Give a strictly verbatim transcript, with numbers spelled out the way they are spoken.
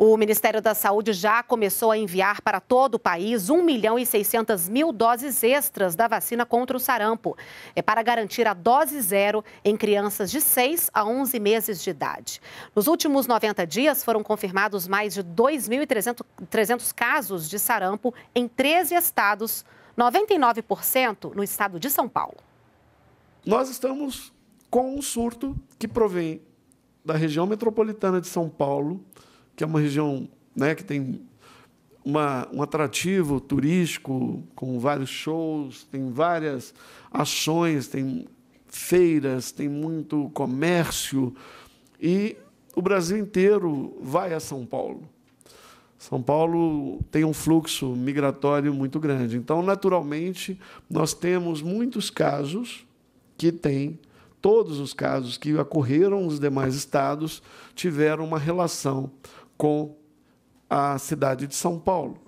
O Ministério da Saúde já começou a enviar para todo o país um milhão e seiscentas mil doses extras da vacina contra o sarampo. É para garantir a dose zero em crianças de seis a onze meses de idade. Nos últimos noventa dias, foram confirmados mais de dois mil e trezentos casos de sarampo em treze estados, noventa e nove por cento no estado de São Paulo. Nós estamos com um surto que provém da região metropolitana de São Paulo, que é uma região, né, que tem uma, um atrativo turístico, com vários shows, tem várias ações, tem feiras, tem muito comércio, e o Brasil inteiro vai a São Paulo. São Paulo tem um fluxo migratório muito grande. Então, naturalmente, nós temos muitos casos que têm, todos os casos que ocorreram nos demais estados tiveram uma relação com a cidade de São Paulo.